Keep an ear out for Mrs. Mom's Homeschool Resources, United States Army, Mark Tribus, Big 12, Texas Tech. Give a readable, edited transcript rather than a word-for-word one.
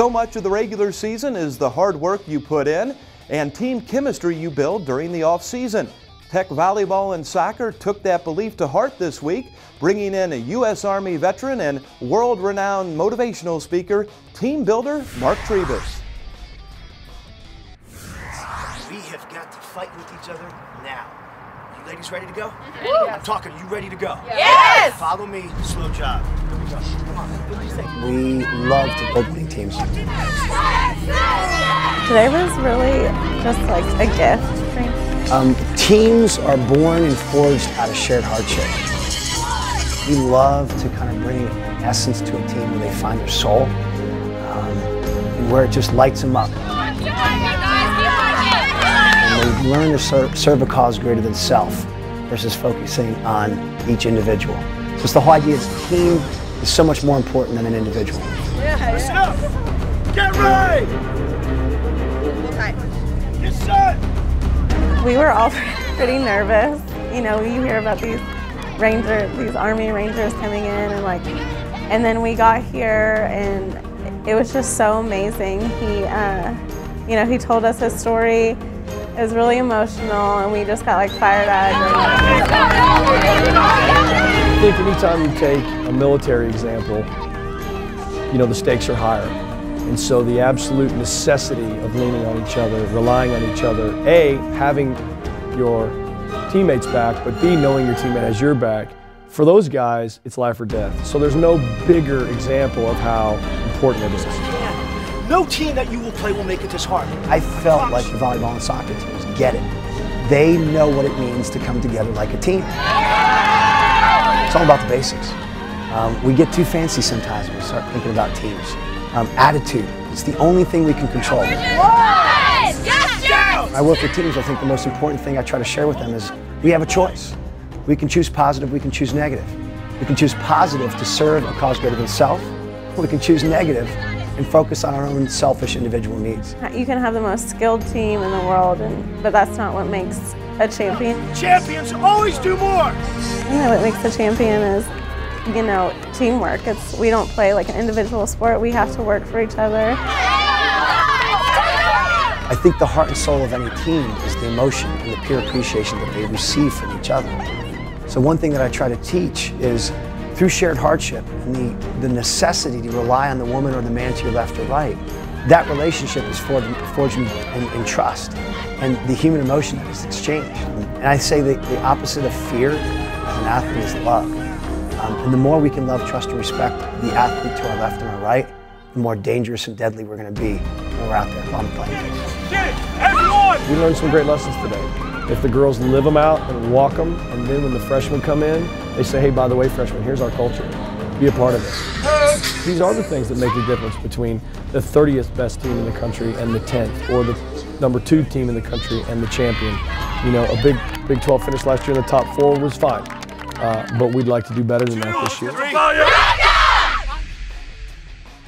So much of the regular season is the hard work you put in and team chemistry you build during the offseason. Tech volleyball and soccer took that belief to heart this week, bringing in a U.S. Army veteran and world-renowned motivational speaker, team builder Mark Tribus. We have got to fight with each other now. You ladies ready to go? Mm-hmm. I'm talking, you ready to go? Yes! Follow me, slow job. Here we go. Come on. We love to build big teams. Today was really just like a gift. Teams are born and forged out of shared hardship. We love to kind of bring an essence to a team where they find their soul, and where it just lights them up. Learn to serve a cause greater than self versus focusing on each individual. So it's the whole idea of team is so much more important than an individual. Yeah, listen up! Get ready! Okay. Get set! We were all pretty nervous. You know, you hear about these Rangers, these Army Rangers coming in and like, and then we got here and it was just so amazing. He, you know, he told us his story. It was really emotional, and we just got like fired-eyed. I think anytime you take a military example, you know the stakes are higher, and so the absolute necessity of leaning on each other, relying on each other, A, having your teammates back, but B, knowing your teammate has your back, for those guys, it's life or death. So there's no bigger example of how important it is. No team that you will play will make it this hard. I felt like the volleyball and soccer teams get it. They know what it means to come together like a team. It's all about the basics. We get too fancy sometimes when we start thinking about teams. Attitude, it's the only thing we can control. I work with teams, I think the most important thing I try to share with them is we have a choice. We can choose positive, we can choose negative. We can choose positive to serve a cause greater than self, or we can choose negative and focus on our own selfish individual needs. You can have the most skilled team in the world, but that's not what makes a champion. Champions always do more! You know, what makes a champion is, you know, teamwork. It's, we don't play like an individual sport, we have to work for each other. I think the heart and soul of any team is the emotion and the peer appreciation that they receive from each other. So one thing that I try to teach is through shared hardship and the necessity to rely on the woman or the man to your left or right, that relationship is forged in trust and the human emotion that is exchanged. And I say that the opposite of fear as an athlete is love. And the more we can love, trust, and respect the athlete to our left and our right, the more dangerous and deadly we're going to be when we're out there on the plane. We learned some great lessons today. If the girls live them out and walk them, and then when the freshmen come in, they say, hey, by the way, freshmen, here's our culture. Be a part of it. These are the things that make the difference between the 30th best team in the country and the 10th, or the number 2 team in the country and the champion. You know, a Big 12 finish last year in the top 4 was fine, but we'd like to do better than that this year.